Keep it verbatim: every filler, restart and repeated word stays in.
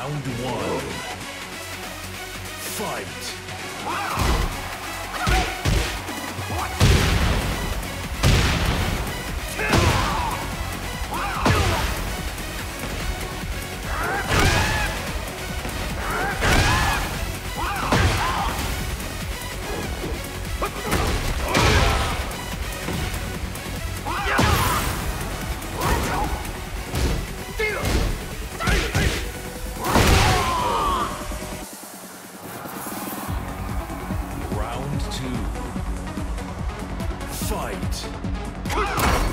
Round one. Fight. Ah! Round two. Fight!